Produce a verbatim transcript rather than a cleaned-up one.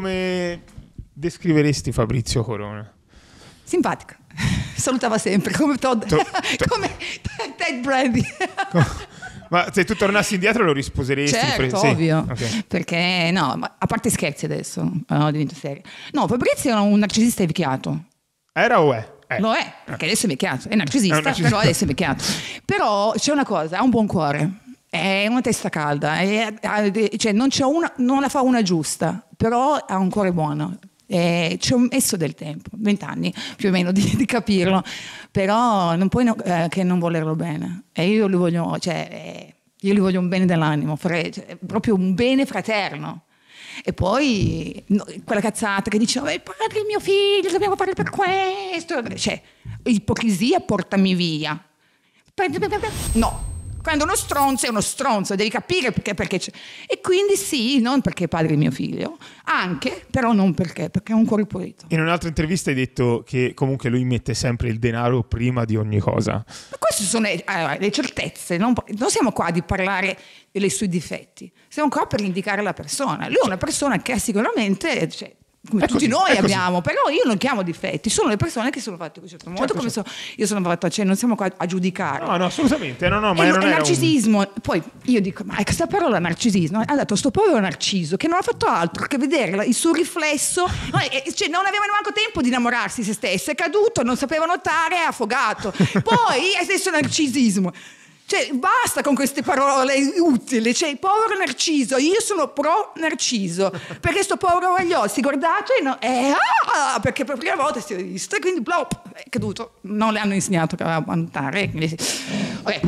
come descriveresti Fabrizio Corona? Simpatica. Salutava sempre, come Todd, to to come Ted Brady. Ma se tu tornassi indietro lo risposeresti? Certo, ovvio, sì. Okay. Perché no, ma a parte scherzi adesso, no, divento seria. No, Fabrizio era un narcisista invecchiato. Era o è? Eh. Lo è, perché adesso è invecchiato, è narcisista, è narcisista. Però adesso è invecchiato. Però c'è una cosa, ha un buon cuore, è una testa calda, è, cioè non, c'è una, non la fa una giusta, però ha un cuore buono. Eh, ci ho messo del tempo, vent'anni più o meno, di, di capirlo, però non puoi no, eh, che non volerlo bene, e io gli voglio, cioè, eh, io gli voglio un bene dell'animo, cioè, proprio un bene fraterno. E poi no, quella cazzata che dice: padre, il mio figlio, dobbiamo fare per questo, cioè, ipocrisia, portami via. No, quando uno stronzo è uno stronzo, devi capire perché, perché c'è. E quindi sì, non perché è padre di mio figlio, anche, però non perché, perché è un cuore pulito. In un'altra intervista hai detto che comunque lui mette sempre il denaro prima di ogni cosa. Ma queste sono allora, le certezze, non, non siamo qua di parlare dei suoi difetti, siamo qua per indicare la persona. Lui è una persona che sicuramente... Cioè, come tutti noi abbiamo, però io non chiamo difetti, sono le persone che sono fatte in un certo modo, come io sono fatta, cioè non siamo qua a giudicare. No, no, assolutamente, no, no, ma non è narcisismo. Poi io dico, ma questa parola narcisismo, ha dato sto povero narciso che non ha fatto altro che vedere il suo riflesso, cioè non aveva neanche tempo di innamorarsi di se stesso, è caduto, non sapeva nuotare, è affogato, poi adesso narcisismo. Cioè, basta con queste parole utili, cioè, povero narciso, io sono pro narciso, perché sto povero Vagliò si è guardato e no, eh, ah, perché per prima volta si è visto, e quindi plop, è caduto, non le hanno insegnato a nuotare. Quindi... Okay.